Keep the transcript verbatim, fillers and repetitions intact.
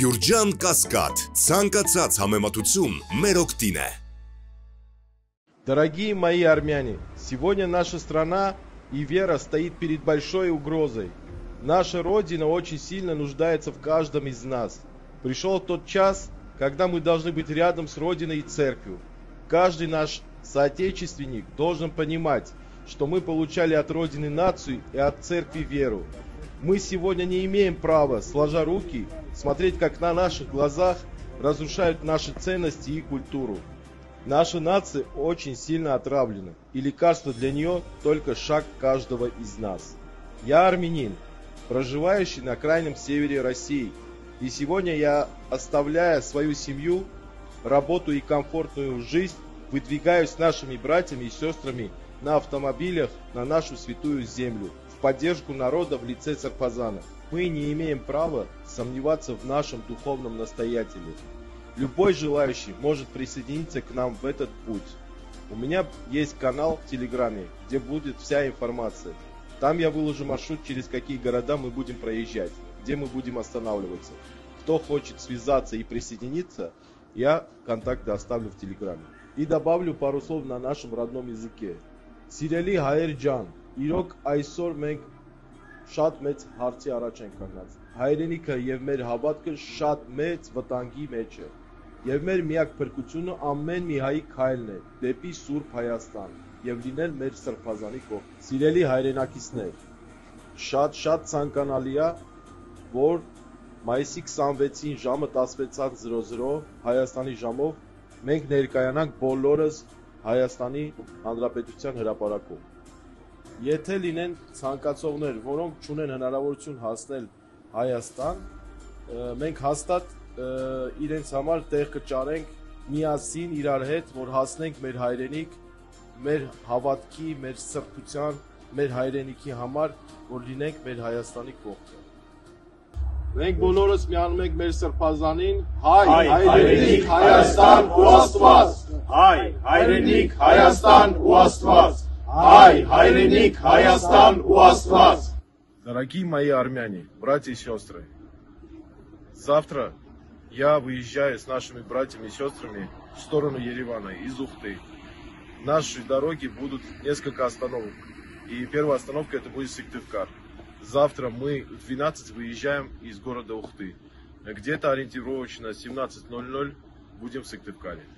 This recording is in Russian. Юрджан Каскад, Цанкацац Хамематуцум, Мероктине. Дорогие мои армяне, сегодня наша страна и вера стоит перед большой угрозой. Наша Родина очень сильно нуждается в каждом из нас. Пришел тот час, когда мы должны быть рядом с Родиной и Церковью. Каждый наш соотечественник должен понимать, что мы получали от Родины нацию и от Церкви веру. Мы сегодня не имеем права, сложа руки, смотреть, как на наших глазах разрушают наши ценности и культуру. Наша нация очень сильно отравлена, и лекарство для нее только шаг каждого из нас. Я армянин, проживающий на крайнем севере России, и сегодня я, оставляя свою семью, работу и комфортную жизнь, выдвигаюсь с нашими братьями и сестрами на автомобилях на нашу святую землю. В поддержку народа в лице Царфазана. Мы не имеем права сомневаться в нашем духовном настоятеле. Любой желающий может присоединиться к нам в этот путь. У меня есть канал в Телеграме, где будет вся информация. Там я выложу маршрут, через какие города мы будем проезжать, где мы будем останавливаться. Кто хочет связаться и присоединиться, я контакты оставлю в Телеграме. И добавлю пару слов на нашем родном языке. Сирели Гайерджан. Իրոք այսօր մենք շատ մեծ հարցի առաջ ենք կանգնած. Հայրենիքը եւ մեր հավատքը շատ մեծ վտանգի մեջ է. Եվ մեր միակ փրկությունը ամեն մի հայի քայլն է դեպի Սուրբ Հայաստան եւ լինել մեր Սրբազանի կողքին. Սիրելի հայրենակիցներ, շատ-շատ ցանկանալի է, որ մայիսի քսանվեցին ժամը տասնվեց:00 Հայաստանի ժամով մենք ներկայանանք բոլորս Հայաստանի Հանրապետության հրապարակում. Եթե լինեն ցանկացողներ, որոնք չունեն հնարավորություն հասնել Հայաստան, մենք հաստատ իրենց համար տեղ կճարենք միասին իրար հետ, որ հասնենք մեր հայրենիք, մեր հավատքի, մեր սրբության, մեր հայրենիքի համար, որ լինենք մեր Հայաստանի կողքը։ Մենք բոլորս միանում ենք մեր Սրբազանին, հայ, հայրենիք, Հայաստան ու Աստված, հայ, հայրենիք, Հայաստան ու Աստված. Ай, Хайреник, Хаястан, Уаслас! Дорогие мои армяне, братья и сестры, завтра я выезжаю с нашими братьями и сестрами в сторону Еревана из Ухты. Наши дороги будут несколько остановок. И первая остановка это будет Сыктывкар. Завтра мы в двенадцать выезжаем из города Ухты. Где-то ориентировочно в семнадцать ноль ноль будем в Сыктывкаре.